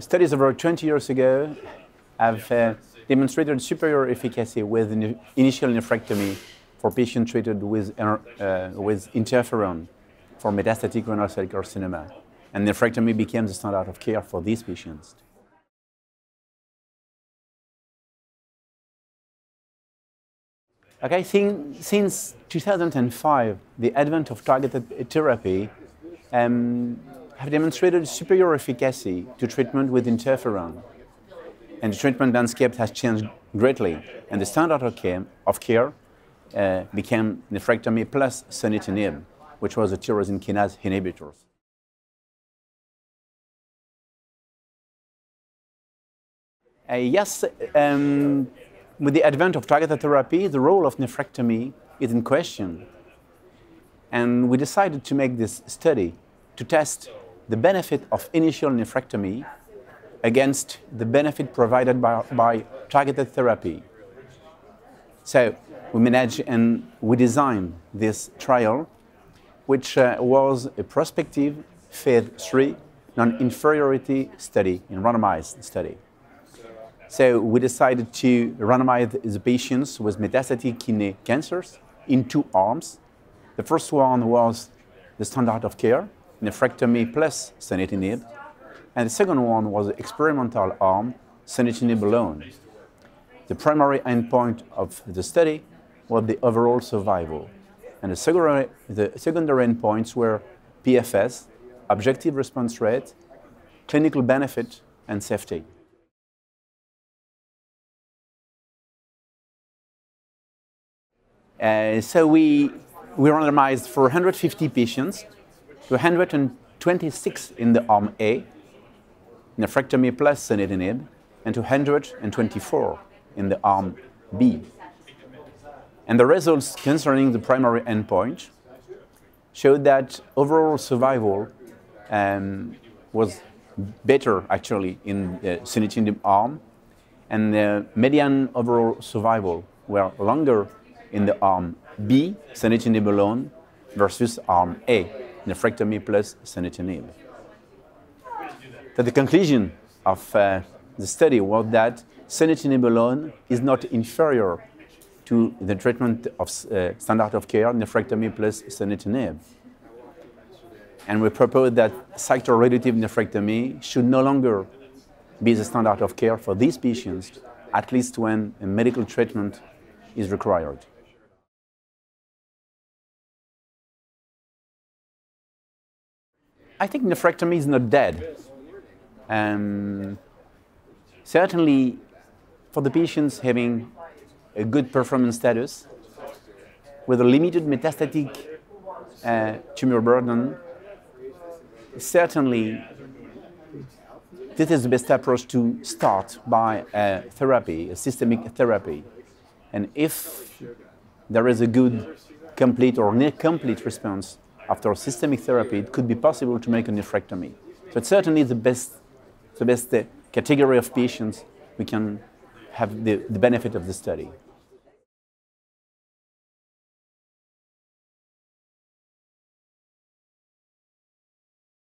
studies over 20 years ago have demonstrated superior efficacy with initial nephrectomy for patients treated with interferon for metastatic renal cell carcinoma. And nephrectomy became the standard of care for these patients. Okay, since 2005, the advent of targeted therapy have demonstrated superior efficacy to treatment with interferon. And the treatment landscape has changed greatly. And the standard of care became nephrectomy plus sunitinib, which was a tyrosine kinase inhibitor. With the advent of targeted therapy, the role of nephrectomy is in question. And we decided to make this study to test the benefit of initial nephrectomy against the benefit provided by targeted therapy. So we managed and we designed this trial, which was a prospective phase 3 non-inferiority study, in randomized study. So we decided to randomize the patients with metastatic kidney cancers in 2 arms. The first one was the standard of care, nephrectomy plus sunitinib, and the second one was the experimental arm, sunitinib alone. The primary endpoint of the study was the overall survival, and the secondary endpoints were PFS, objective response rate, clinical benefit, and safety. So we randomized 450 patients to 126 in the arm A, nephrectomy plus sunitinib, and 224 in the arm B. And the results concerning the primary endpoint showed that overall survival was better, actually, in the sunitinib arm, and the median overall survival were longer in the arm B, sunitinib alone, versus arm A, nephrectomy plus sunitinib. So the conclusion of the study was that sunitinib alone is not inferior to the treatment of standard of care, nephrectomy plus sunitinib. And we propose that sector-relative nephrectomy should no longer be the standard of care for these patients, at least when a medical treatment is required. I think nephrectomy is not dead. Certainly, for the patients having a good performance status, with a limited metastatic tumor burden, certainly this is the best approach to start by a therapy, a systemic therapy. And if there is a good, complete or near-complete response after systemic therapy, it could be possible to make a nephrectomy. So it's certainly the best category of patients we can have the benefit of the study.